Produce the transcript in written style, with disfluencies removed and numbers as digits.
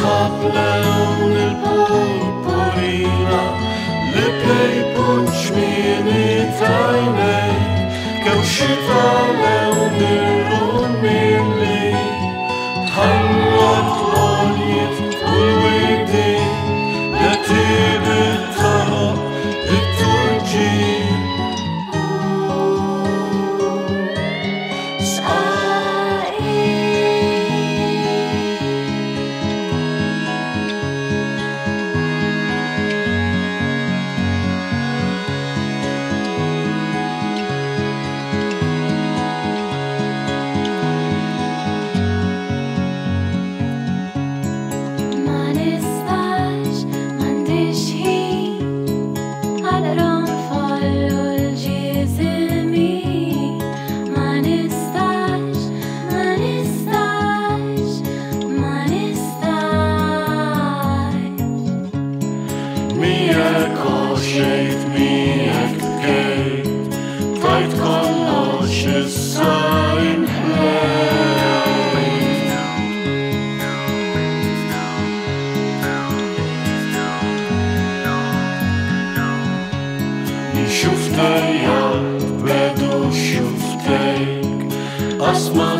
schaple unul purpurina, lepiej bądź mieny tajnej, gałszytale unul rumili, hanlot loniet ulwydy, letyby to wyturdzi. Asma